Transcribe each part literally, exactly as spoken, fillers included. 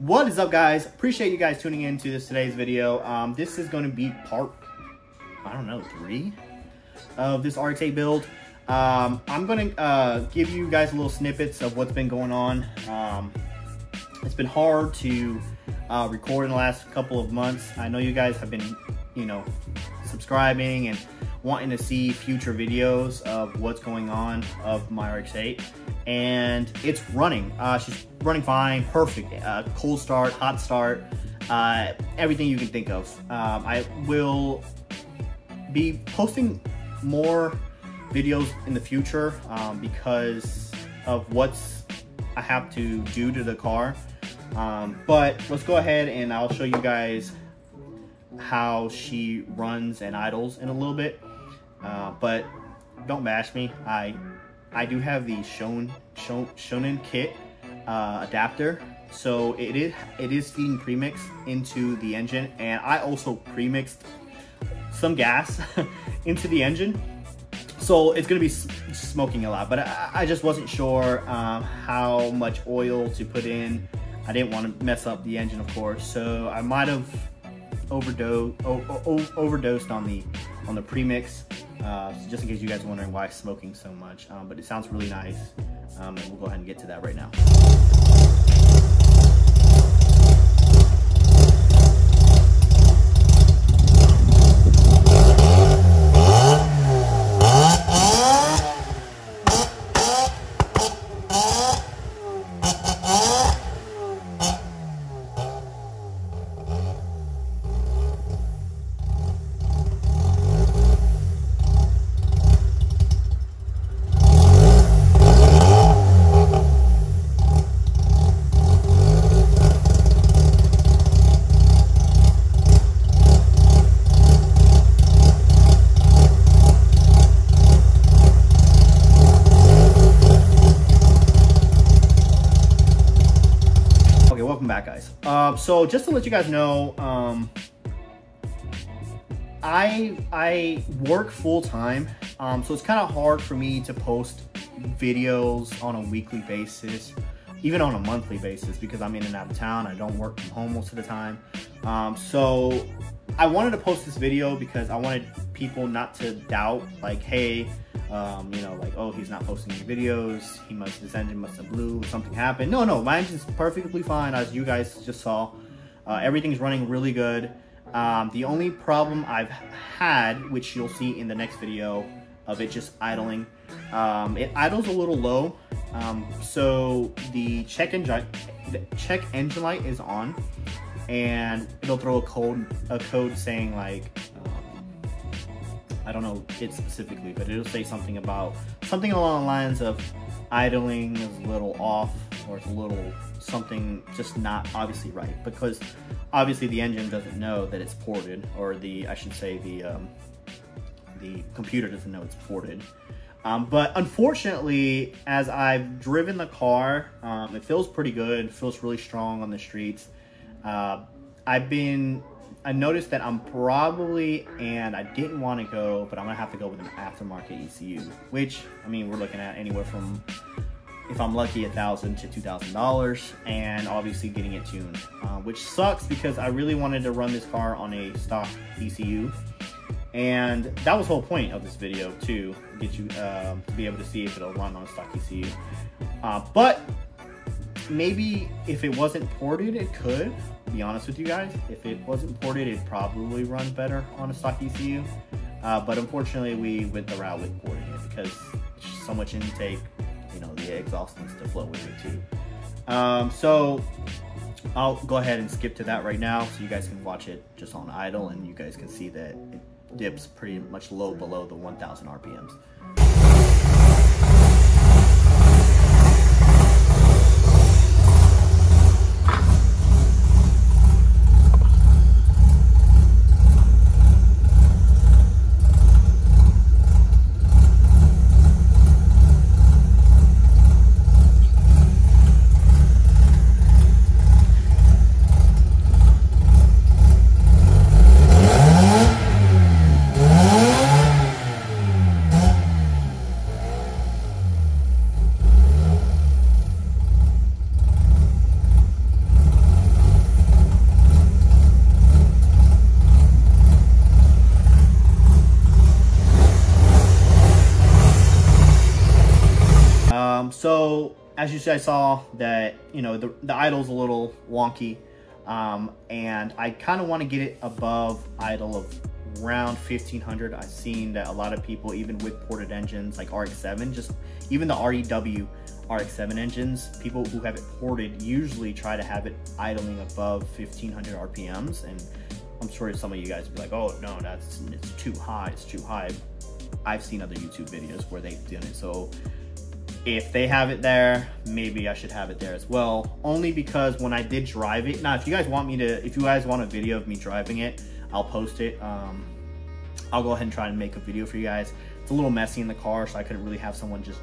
What is up, guys? Appreciate you guys tuning in to this today's video. Um, this is going to be part, I don't know, three of this R X eight build. Um, I'm going to uh, give you guys a little snippets of what's been going on. Um, it's been hard to uh, record in the last couple of months. I know you guys have been, you know, subscribing and wanting to see future videos of what's going on of my R X eight, and it's running. Uh, she's running fine, perfect. Uh, cold start, hot start, uh, everything you can think of. Um, I will be posting more videos in the future um, because of what's I have to do to the car. Um, but let's go ahead and I'll show you guys how she runs and idles in a little bit. Uh, but don't bash me. I I do have the Shon, Shon, Shonen kit uh, adapter, so it is it is feeding premix into the engine, and I also premixed some gas into the engine, so it's gonna be smoking a lot. But I, I just wasn't sure um, how much oil to put in. I didn't want to mess up the engine, of course, so I might have overdose overdosed on the on the premix, uh, so just in case you guys are wondering why smoking so much, um, but it sounds really nice, um, and we'll go ahead and get to that right now. Uh, so just to let you guys know, um, I I work full time, um, so it's kind of hard for me to post videos on a weekly basis, even on a monthly basis, because I'm in and out of town. I don't work from home most of the time, um, so I wanted to post this video because I wanted people not to doubt, like, hey, um, you know, like, oh, he's not posting any videos, he must, his engine must have blew, something happened. No, no, my engine's perfectly fine, as you guys just saw. Uh, everything's running really good. Um, the only problem I've had, which you'll see in the next video, of it just idling, um, it idles a little low, um, so the check engine, the check engine light is on, and it'll throw a code, a code saying, like, I don't know it specifically, but it'll say something about something along the lines of idling is a little off, or it's a little something just not obviously right, because obviously the engine doesn't know that it's ported, or the I should say the um, the computer doesn't know it's ported. Um, but unfortunately, as I've driven the car, um, it feels pretty good. It feels really strong on the streets. Uh, I've been. I noticed that I'm probably, and I didn't want to go, but I'm going to have to go with an aftermarket E C U, which, I mean, we're looking at anywhere from, if I'm lucky, one thousand dollars to two thousand dollars, and obviously getting it tuned, uh, which sucks because I really wanted to run this car on a stock E C U, and that was the whole point of this video, to get you uh, to be able to see if it'll run on a stock E C U, uh, but maybe if it wasn't ported, it could. Be honest with you guys, if it wasn't ported, it'd probably run better on a stock E C U, uh, but unfortunately we went the route with porting it because so much intake, you know, the exhaust needs to flow with it too. Um, so I'll go ahead and skip to that right now so you guys can watch it just on idle, and you guys can see that it dips pretty much low below the one thousand R P Ms. as you guys saw, that, you know, the, the idle's a little wonky, um, and I kind of want to get it above idle of around fifteen hundred. I've seen that a lot of people, even with ported engines like R X seven, just even the R E W R X seven engines, people who have it ported usually try to have it idling above fifteen hundred R P Ms, and I'm sure some of you guys will be like, oh no, that's it's too high, it's too high. I've seen other YouTube videos where they've done it, so if they have it there, maybe I should have it there as well, only because when I did drive it, now if you guys want me to, if you guys want a video of me driving it, I'll post it. Um, I'll go ahead and try and make a video for you guys. It's a little messy in the car, so I couldn't really have someone just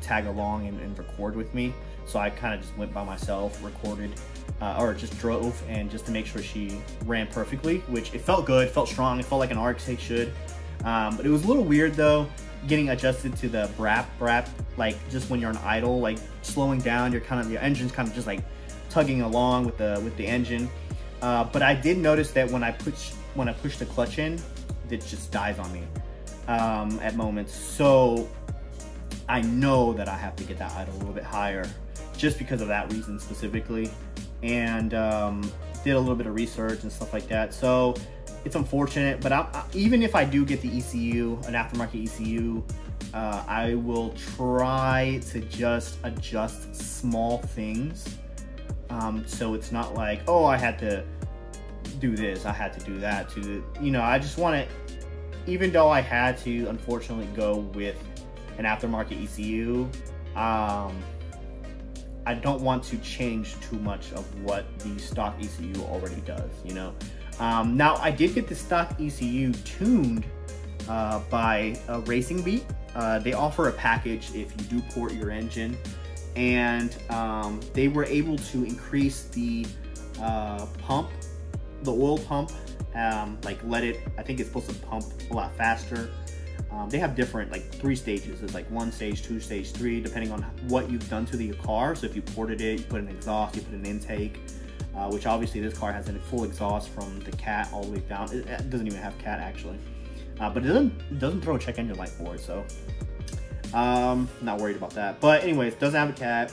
tag along and, and record with me. So I kind of just went by myself, recorded, uh, or just drove, and just to make sure she ran perfectly, which it felt good, felt strong, it felt like an R X eight should. Um, but it was a little weird though, getting adjusted to the brap, brap, like just when you're on idle, like slowing down, you're kind of, your engine's kind of just like tugging along with the, with the engine. Uh, but I did notice that when I push when I push the clutch in, it just dies on me um, at moments. So I know that I have to get that idle a little bit higher, just because of that reason specifically. And um, did a little bit of research and stuff like that. So it's unfortunate, but I, I, even if I do get the E C U, an aftermarket E C U, uh, I will try to just adjust small things. Um, so it's not like, oh, I had to do this, I had to do that, to, you know, I just want to, even though I had to unfortunately go with an aftermarket E C U, um, I don't want to change too much of what the stock E C U already does, you know. Um, now I did get the stock E C U tuned uh, by uh, Racing Beat. Uh, they offer a package if you do port your engine. And um, they were able to increase the uh, pump, the oil pump, um, like let it, I think it's supposed to pump a lot faster. Um, they have different, like three stages. There's like one stage, two stage, three, depending on what you've done to the car. So if you ported it, you put an exhaust, you put an intake, uh, which obviously this car has a full exhaust from the cat all the way down. It, it doesn't even have cat actually, uh, but it doesn't, it doesn't throw a check engine light for it, so. Um, not worried about that, but anyways, doesn't have a cat.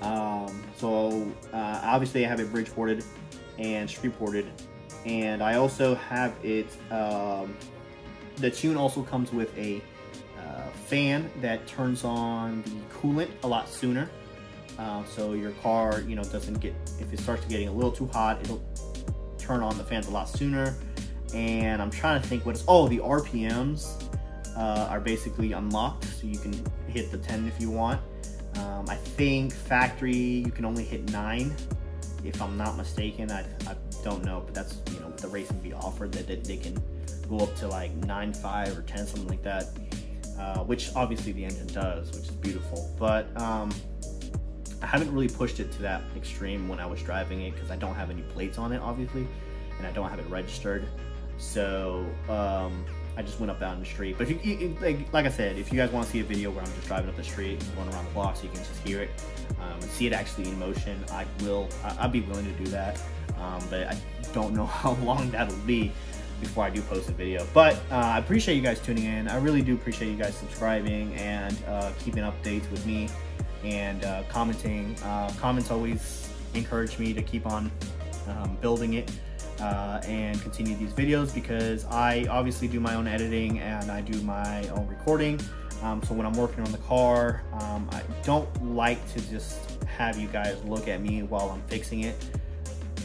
Um, so uh, obviously I have it bridge ported and street ported, and I also have it. Um, the tune also comes with a uh, fan that turns on the coolant a lot sooner, uh, so your car, you know, doesn't get, if it starts getting a little too hot, it'll turn on the fans a lot sooner. And I'm trying to think what's oh the R P Ms. Uh, are basically unlocked, so you can hit the ten if you want. Um, I think factory you can only hit nine, if I'm not mistaken. I, I don't know, but that's, you know, the Racing Beat offered that they, they can go up to like nine five or ten, something like that. Uh, which obviously the engine does, which is beautiful. But um, I haven't really pushed it to that extreme when I was driving it, because I don't have any plates on it, obviously, and I don't have it registered. So. Um, I just went up down the street, but if you, like, like I said, if you guys want to see a video where I'm just driving up the street and going around the block, so you can just hear it um, and see it actually in motion, I will, I, I'd be willing to do that, um, but I don't know how long that'll be before I do post a video. But uh, I appreciate you guys tuning in. I really do appreciate you guys subscribing and uh, keeping updates with me and uh, commenting. Uh, comments always encourage me to keep on um, building it. Uh, and continue these videos, because I obviously do my own editing and I do my own recording. Um, so when I'm working on the car, um, I don't like to just have you guys look at me while I'm fixing it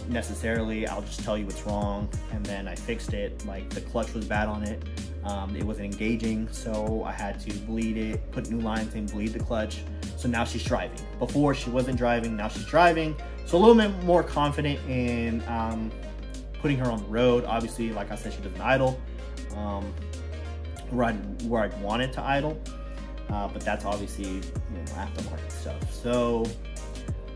necessarily. I'll just tell you what's wrong, and then I fixed it. Like the clutch was bad on it. Um, it wasn't engaging, so I had to bleed it, put new lines in, bleed the clutch. So now she's driving. Before she wasn't driving, now she's driving. So a little bit more confident in um, putting her on the road. Obviously, like I said, she doesn't idle um, where I'd, where I'd want it to idle, uh, but that's obviously, you know, aftermarket stuff. So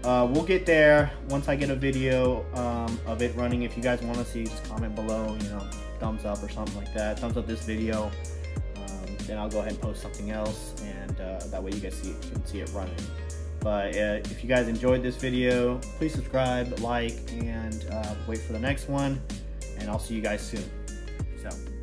uh, we'll get there once I get a video um, of it running. If you guys want to see, just comment below, you know, thumbs up or something like that. Thumbs up this video, um, then I'll go ahead and post something else, and uh, that way you guys see, can see it running. But uh, if you guys enjoyed this video, please subscribe, like, and uh, wait for the next one. And I'll see you guys soon. So.